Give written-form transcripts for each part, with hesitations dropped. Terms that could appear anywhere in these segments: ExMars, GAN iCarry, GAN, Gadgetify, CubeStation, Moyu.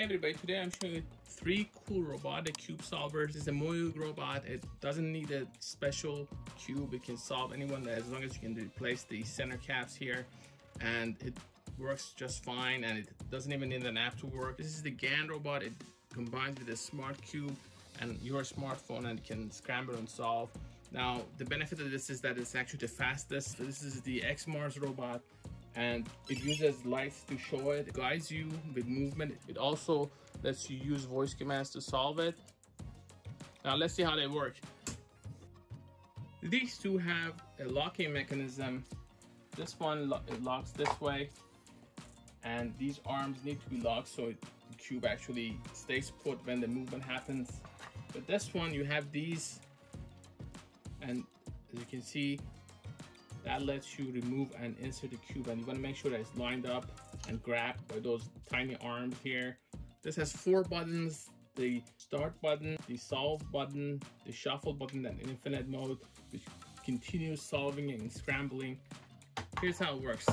Hey everybody, today I'm showing you three cool robotic cube solvers. It's a Moyu robot. It doesn't need a special cube. It can solve anyone as long as you can replace the center caps here. And it works just fine, and it doesn't even need an app to work. This is the GAN robot. It combines with a smart cube and your smartphone and can scramble and solve. Now, the benefit of this is that it's actually the fastest. This is the ExMars robot, and it uses lights to show it. It guides you with movement. It also lets you use voice commands to solve it. Now let's see how they work. These two have a locking mechanism. This one locks this way, and these arms need to be locked so the cube actually stays put when the movement happens. But this one, you have these, and as you can see, that lets you remove and insert the cube, and you want to make sure that it's lined up and grabbed by those tiny arms here. This has four buttons: the start button, the solve button, the shuffle button, and infinite mode, which continues solving and scrambling. Here's how it works.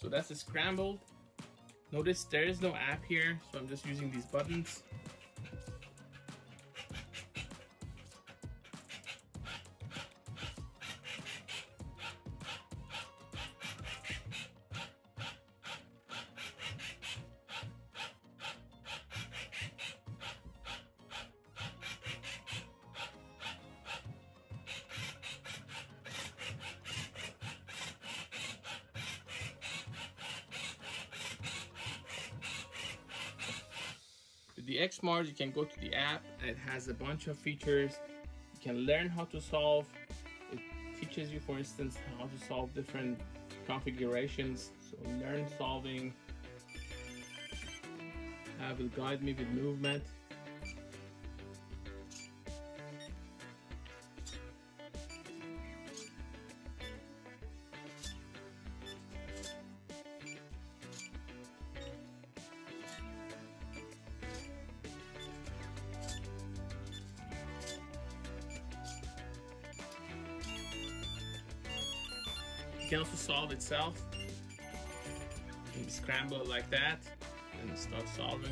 So that's the scrambled. Notice there is no app here, so I'm just using these buttons. With the ExMars, you can go to the app, and it has a bunch of features. You can learn how to solve. It teaches you, for instance, how to solve different configurations. So learn solving. It will guide me with movement. It can also solve itself. You can scramble like that and start solving.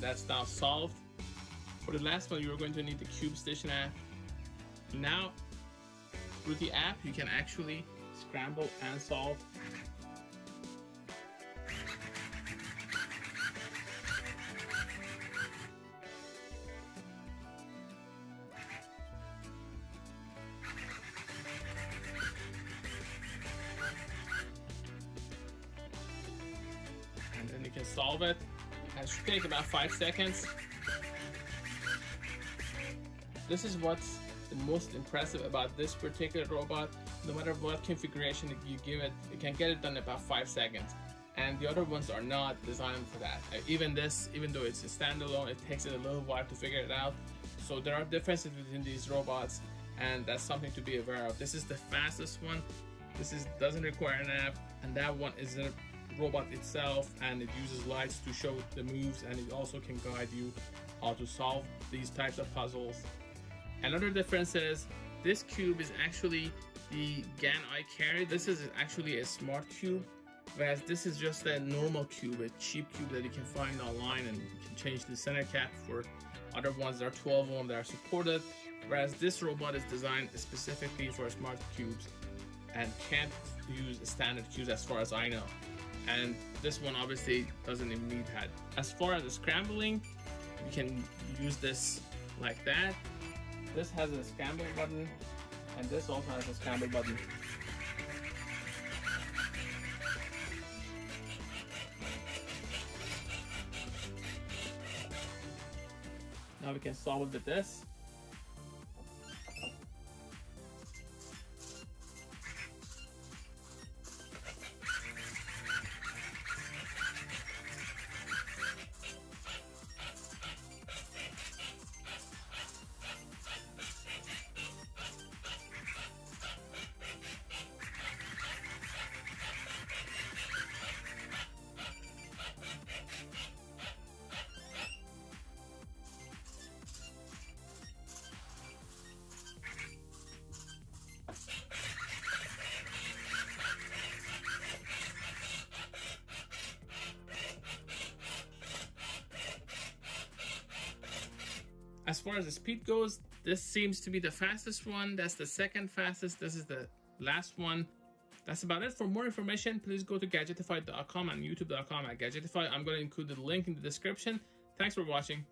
That's now solved. For the last one, you're going to need the CubeStation app. Now, with the app, you can actually scramble and solve. And then you can solve it. It should take about 5 seconds. This is what's the most impressive about this particular robot. No matter what configuration you give it, you can get it done in about 5 seconds. And the other ones are not designed for that. Even this, even though it's a standalone, it takes it a little while to figure it out. So there are differences within these robots, and that's something to be aware of. This is the fastest one. Doesn't require an app, and that one is a robot itself, and it uses lights to show the moves, and it also can guide you how to solve these types of puzzles. Another difference is this cube is actually the GAN iCarry. This is actually a smart cube, whereas this is just a normal cube, a cheap cube that you can find online, and you can change the center cap for other ones. There are 12 of them that are supported, whereas this robot is designed specifically for smart cubes and can't use standard cubes as far as I know. And this one obviously doesn't even need that. As far as the scrambling, you can use this like that. This has a scramble button, and this also has a scramble button. Now we can solve with this. As far as the speed goes, this seems to be the fastest one. That's the second fastest. This is the last one. That's about it. For more information, please go to gadgetify.com and youtube.com /gadgetify. I'm going to include the link in the description. Thanks for watching.